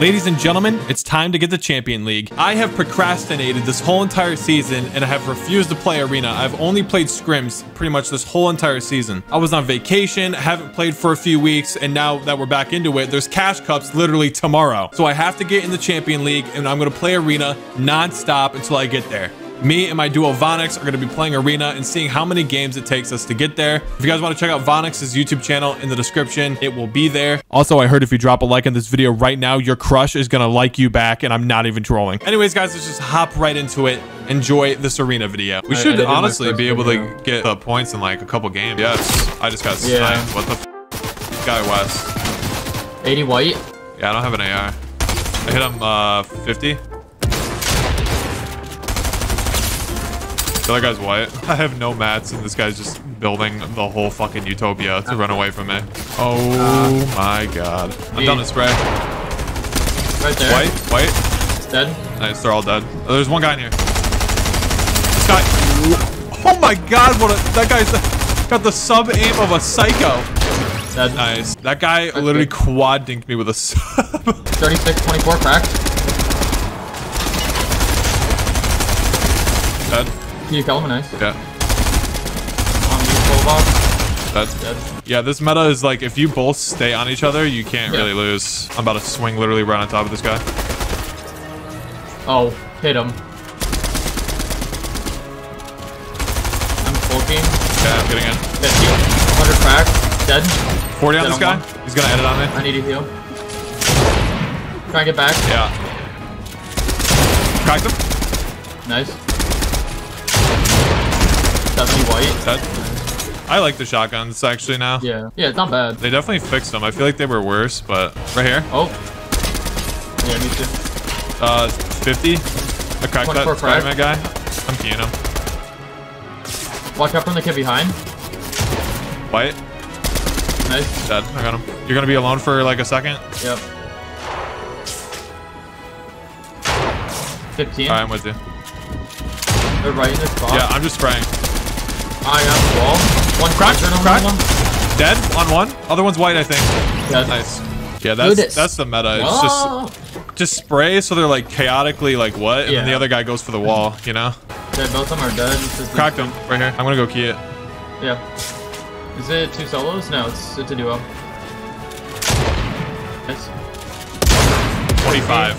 Ladies and gentlemen, it's time to get the Champion League. I have procrastinated this whole entire season and I have refused to play Arena. I've only played scrims pretty much this whole entire season. I was on vacation, haven't played for a few weeks, and now that we're back into it, there's cash cups literally tomorrow. So I have to get in the Champion League and I'm gonna play Arena non-stop until I get there. Me and my duo Vonix are going to be playing Arena and seeing how many games it takes us to get there. If you guys want to check out Vonix's YouTube channel in the description, it will be there. Also, I heard if you drop a like on this video right now, your crush is going to like you back, and I'm not even trolling. Anyways, guys, let's just hop right into it. Enjoy this Arena video. We should honestly be able to get points in like a couple games. Yes, I just got sniped. What the f guy west. 80 white. Yeah, I don't have an AR. I hit him 50. The other guy's white. I have no mats, and this guy's just building the whole fucking utopia to run away from me. Oh my god. I'm done with spray. Right there. White, white. He's dead. Nice, they're all dead. Oh, there's one guy in here. This guy. Oh my god, what a. That guy's got the sub aim of a psycho. Dead. Nice. That guy literally quad dinked me with a sub. 36, 24 cracked. Dead. Can you kill him? Nice. Yeah. That's dead. Yeah, this meta is like, if you both stay on each other, you can't really lose. I'm about to swing literally right on top of this guy. Oh, hit him. I'm poking. Okay, I'm getting in. 50. 100 cracked. Dead. 40 on this guy. He's gonna edit on me. I need to heal. Try and get back. Yeah. Cracked him. Nice. 70 white. That, I like the shotguns actually now. Yeah. Yeah, it's not bad. They definitely fixed them. I feel like they were worse, but right here. Oh. Yeah, me too. 50. I cracked that Spider-Man guy. I'm keying him. Watch out from the kid behind. White. Nice. Dead. I got him. You're gonna be alone for like a second? Yep. 15. Alright, I'm with you. They're right in this box. Yeah, I'm just spraying. I got the wall. One cracked. Dead on one. Other one's white, I think. Dead. Nice. Yeah, that's the meta. It's just spray so they're like chaotically like what, and then the other guy goes for the wall, you know. Yeah, both of them are dead. Cracked them right here. I'm gonna go key it. Yeah. Is it two solos? No, it's a duo. Nice. 25.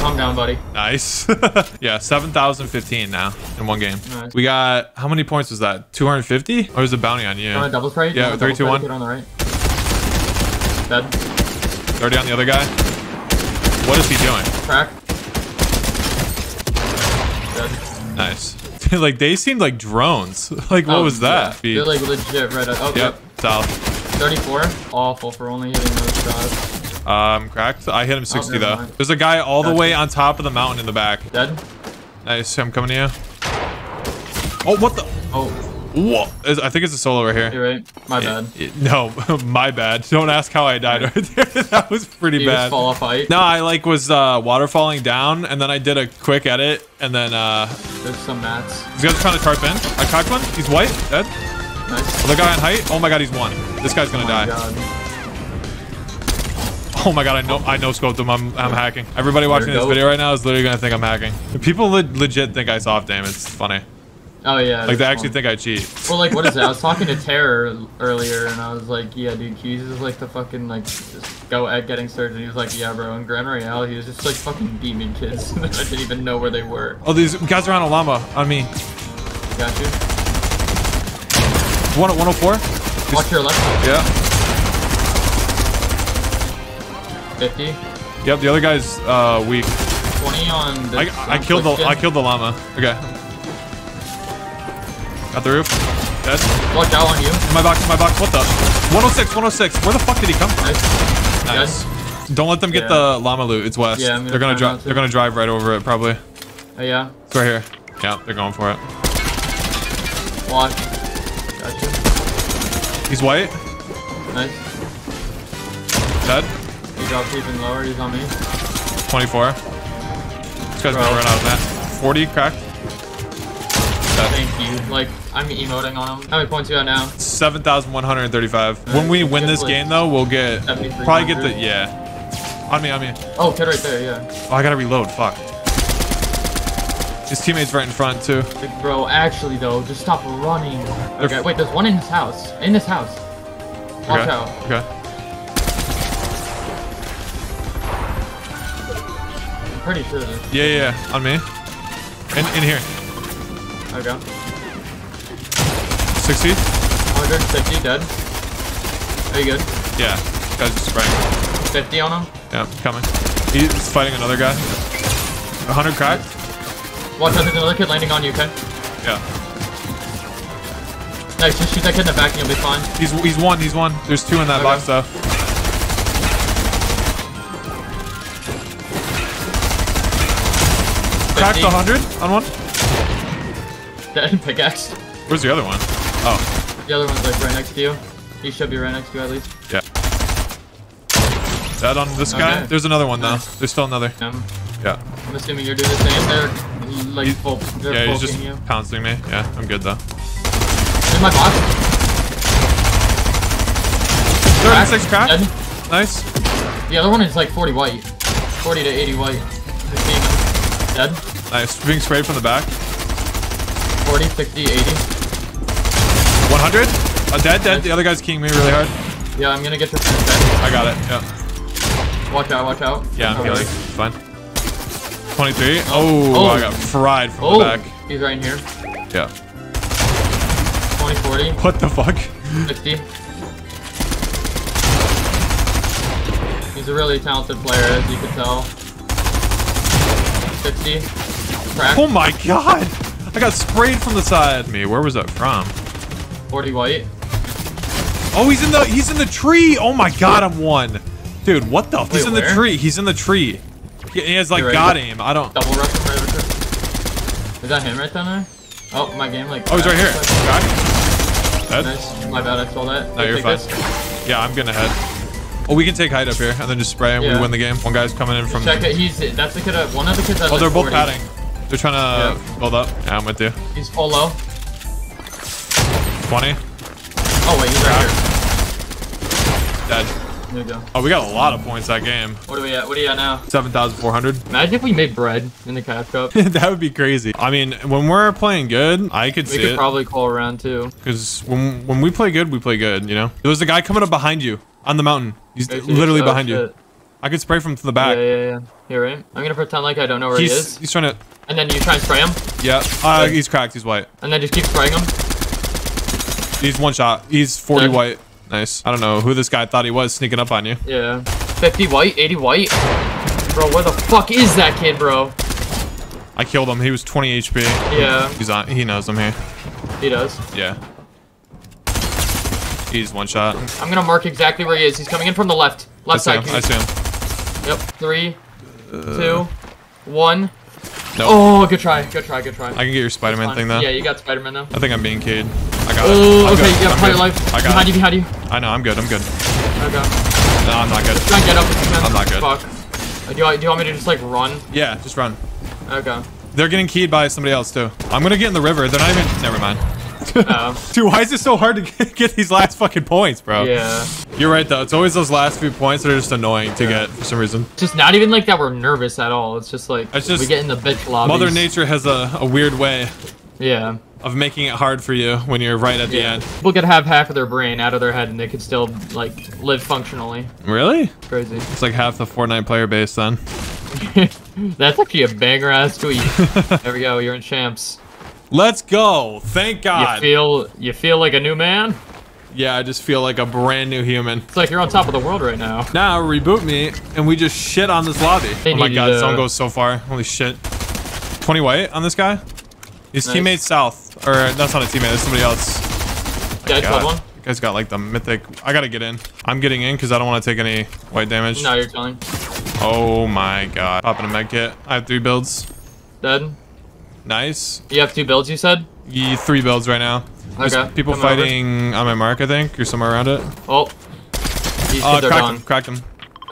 Calm down, buddy. Nice. Yeah, 7,015 now in one game. Nice. We got, how many points was that? 250? Or was the bounty on you? You want a double spray? Yeah, 3, 2, 1. On the right. Dead. 30 on the other guy. What is he doing? Crack. Dead. Nice. Like, they seemed like drones. Like, what was that? Yeah. They're like legit right up. Oh, yep. South. 34. Awful for only hitting those shots. Cracked. I hit him 60 though. Mind. There's a guy all the way on top of the mountain in the back. Dead. Nice. I'm coming to you. Oh, what the? Oh. Whoa. I think it's a solo right here. You're right. My bad. No, my bad. Don't ask how I died right there. That was pretty bad. Just fall off height? No, I like was waterfalling down, and then I did a quick edit, and then there's some mats. These guys are trying to tarp in. I cracked one. He's white. Dead. Nice. Other guy on height. Oh my god, he's one. This guy's gonna die. God. Oh my god, I know scoped him. I'm hacking. Everybody watching this video right now is literally gonna think I'm hacking. People legit think I soft aim. It's funny. Oh yeah. Like they actually think I cheat. Well, like what is that? I was talking to Terror earlier and I was like, yeah, dude, Keys is like the fucking like just go at getting surged, and he was like, yeah, bro. And Grand Royale, he was just like fucking beaming kids. I didn't even know where they were. Oh, these guys are on a llama on me. Got you. 104. Watch your left. Yeah. 50. Yep, the other guy's weak. 20 on this. I killed the llama. Okay. Got the roof. Dead. Watch out on you. In my box. What the? 106. Where the fuck did he come from? Nice. Don't let them get the llama loot. It's west. Yeah, they're gonna drive. They're gonna drive right over it probably. Oh yeah. It's right here. Yeah, they're going for it. Watch. Gotcha. He's white. Nice. Dead. He dropped even lower. He's on me. 24. This guy's gonna run out of that. 40 cracked. Thank you. Like I'm emoting on him. How many points do you have now? 7,135. When we win this game, though, we'll get... Probably get the... Yeah. On me, on me. Oh, kid right there, yeah. Oh, I gotta reload. Fuck. His teammate's right in front, too. Bro, actually, though, just stop running. Okay, wait, there's one in his house. In his house. Watch out. Okay. Pretty sure. Yeah. On me. In here. There we go. 60. 160, dead. Are you good? Yeah. Guy's just spraying. 50 on him? Yeah, coming. He's fighting another guy. 100 cracked. Watch out, there's another kid landing on you, okay? Yeah. Nice, just shoot that kid in the back and you'll be fine. He's one. There's two in that box, though. Cracked 100 on one. Dead, pickaxe. Where's the other one? Oh. The other one's like right next to you. He should be right next to you at least. Yeah. That on this guy? There's another one though. There's still another. Yeah. I'm assuming you're doing the same there. Like yeah, he's just pouncing me. Yeah, I'm good though. There's my box. 36 crack. Dead. Nice. The other one is like 40 white. 40 to 80 white. Dead. Nice. Being sprayed from the back. 40, 60, 80. 100? Dead. The other guy's keying me really hard. Yeah, I'm gonna get your finish back. I got it. Yeah. Watch out. Yeah, I'm healing. Fine. 23. Oh, I got fried from the back. He's right in here. Yeah. 20, 40. What the fuck? 60. He's a really talented player, as you can tell. 60. Cracked. Oh my god! I got sprayed from the side. Me, where was that from? 40 white. Oh, he's in the tree. Oh my god, I'm one. Dude, what the? He's in the tree. He's in the tree. He has like god aim. I don't. Double rush him right over here. Is that him right down there? Oh, my game like. Oh, he's right here. Cracked. Nice. My bad, I saw that. No, you're fine. This. Yeah, I'm gonna head. Oh, we can take height up here and then just spray and we win the game. One guy's coming in from... Check it. That's the kid. One of the kids has like 40. Oh, they're both padding. They're trying to build up. Yeah, I'm with you. He's full low. 20. Oh, wait. He's right here. Dead. There you go. Oh, we got a lot of points that game. What are we at? What are you at now? 7,400. Imagine if we made bread in the cash cup. That would be crazy. I mean, when we're playing good, I could see it. We could probably call around too. Because when we play good, we play good, you know? There was a guy coming up behind you. On the mountain. He's literally behind you. I could spray from the back. Yeah. You're right. I'm gonna pretend like I don't know where he is. He's trying to... And then you try and spray him? Yeah. He's cracked. He's white. And then just keep spraying him? He's one shot. He's 40 white. Nice. I don't know who this guy thought he was sneaking up on you. Yeah. 50 white, 80 white. Bro, where the fuck is that kid, bro? I killed him. He was 20 HP. Yeah. He's on. He knows I'm here. He does? Yeah. He's one shot. I'm gonna mark exactly where he is. He's coming in from the left. Left side. I see him. Yep. 3, 2, 1. Nope. Oh, good try. I can get your Spider-Man thing though. Yeah, you got Spider-Man though. I think I'm being keyed. I got it. Okay, yeah, part of your life. I got behind you. I know, I'm good. Okay. No, I'm not good. Try and get up if you can. I'm not good. Fuck. Do you want me to just like run? Yeah, just run. Okay. They're getting keyed by somebody else too. I'm gonna get in the river. They're not even... Never mind. Dude, why is it so hard to get these last fucking points, bro? Yeah. You're right, though. It's always those last few points that are just annoying to get for some reason. Just not even like that we're nervous at all. It's just like we get in the bitch lobbies. Mother Nature has a weird way of making it hard for you when you're right at the end. People could have half of their brain out of their head and they could still like live functionally. Really? Crazy. It's like half the Fortnite player base then. That's actually a banger ass tweet. There we go. You're in champs. Let's go. Thank God. You feel like a new man? Yeah, I just feel like a brand new human. It's like you're on top of the world right now. Now reboot me and we just shit on this lobby. Oh my God, someone goes so far. Holy shit. 20 white on this guy. His teammate's south. Or that's not a teammate, that's somebody else. Yeah, I killed one. You guys got like the mythic. I gotta get in. I'm getting in because I don't want to take any white damage. No, you're chilling. Oh my God. Popping a med kit. I have 3 builds. Dead. Nice. You have 2 builds, you said? Yeah, 3 builds right now. Okay. There's people fighting on my mark, I think, or somewhere around it. Oh. These kids are gone. Cracked him.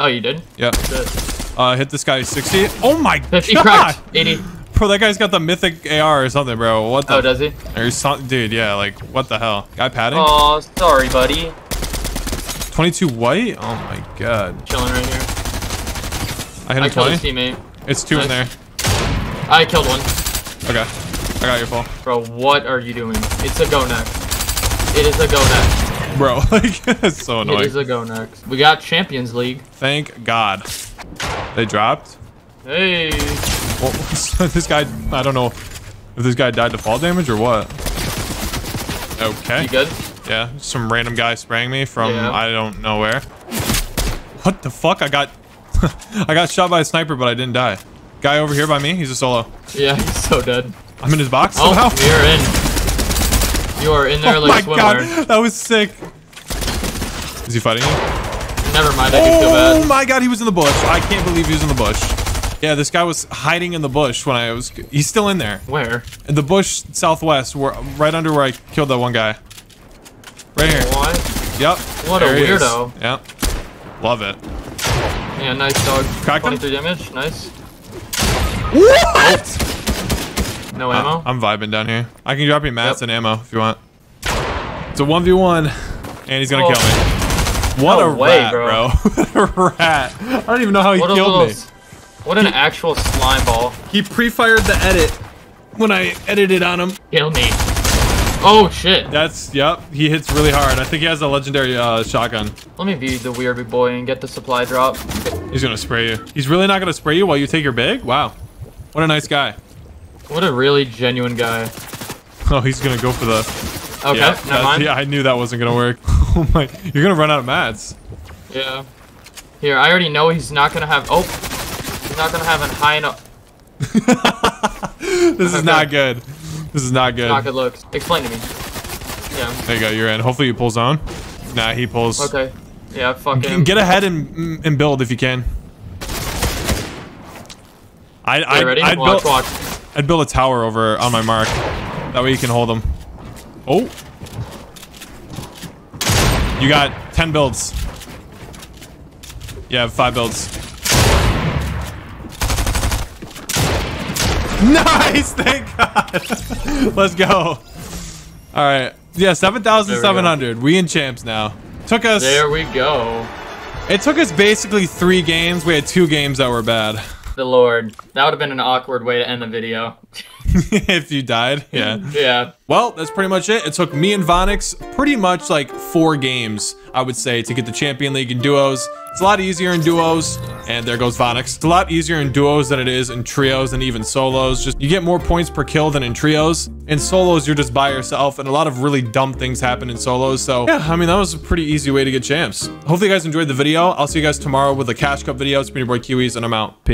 Oh, you did? Yep. Hit this guy 60. Oh my God. 50 cracked. 80. Bro, that guy's got the mythic AR or something, bro. What the? Oh, does he? Or something, dude. Yeah, like what the hell? Guy padding? Oh, sorry, buddy. 22 white? Oh my god. Chilling right here. I hit a 20. Teammate. It's two nice. In there. I killed one. Okay. I got your fall. Bro, what are you doing? It's a go next. It is a go next. Bro, like, it's so annoying. It is a go next. We got Champions League. Thank God. They dropped. Hey. Well, this guy, I don't know if this guy died to fall damage or what. Okay. You good? Yeah. Some random guy sprang me from I don't know where. What the fuck? I got shot by a sniper, but I didn't die. Guy over here by me, he's a solo. Yeah, he's so dead. I'm in his box somehow. You're in. You are in there like a swimmer. God, that was sick. Is he fighting you? Never mind, I do feel bad. Oh my god, he was in the bush. I can't believe he was in the bush. Yeah, this guy was hiding in the bush when I was... He's still in there. Where? In the bush southwest, where, right under where I killed that one guy. Right here. What? Yep. What a weirdo. Yep. Love it. Yeah, nice dog. Cracked 23 damage, nice. What? No ammo? I'm vibing down here. I can drop you mats and ammo if you want. It's a 1v1, and he's gonna kill me. What no a way, rat, bro. What a rat. I don't even know how he killed me. What an actual slime ball. He pre-fired the edit when I edited on him. Kill me. Oh, shit. That's, yep, he hits really hard. I think he has a legendary shotgun. Let me view the weird boy and get the supply drop. He's gonna spray you. He's really not gonna spray you while you take your big? Wow. What a nice guy. What a really genuine guy. Oh, he's gonna go for the... Okay, yeah, never mind. Yeah, I knew that wasn't gonna work. Oh my, you're gonna run out of mats. Yeah. Here, I already know he's not gonna have... Oh, he's not gonna have a high enough... This is not good. This is not good. Not good looks. Explain to me. Yeah. There you go, you're in. Hopefully he pulls on. Nah, he pulls. Okay. Yeah, fuck him. Get ahead and build if you can. I'd build a tower over on my mark. That way you can hold them. Oh. You got 10 builds. Yeah, 5 builds. Nice! Thank God! Let's go. Alright. Yeah, 7,700. We in champs now. Took us... There we go. It took us basically 3 games. We had 2 games that were bad. The Lord. That would have been an awkward way to end the video. If you died, yeah. Yeah. Well, that's pretty much it. It took me and Vonix pretty much like 4 games, I would say, to get the Champion League in duos. It's a lot easier in duos, and there goes Vonix. It's a lot easier in duos than it is in trios and even solos. Just you get more points per kill than in trios. In solos, you're just by yourself, and a lot of really dumb things happen in solos. So yeah, I mean, that was a pretty easy way to get champs. Hopefully you guys enjoyed the video. I'll see you guys tomorrow with a Cash Cup video. It's been your boy Kiwiz, and I'm out. Peace.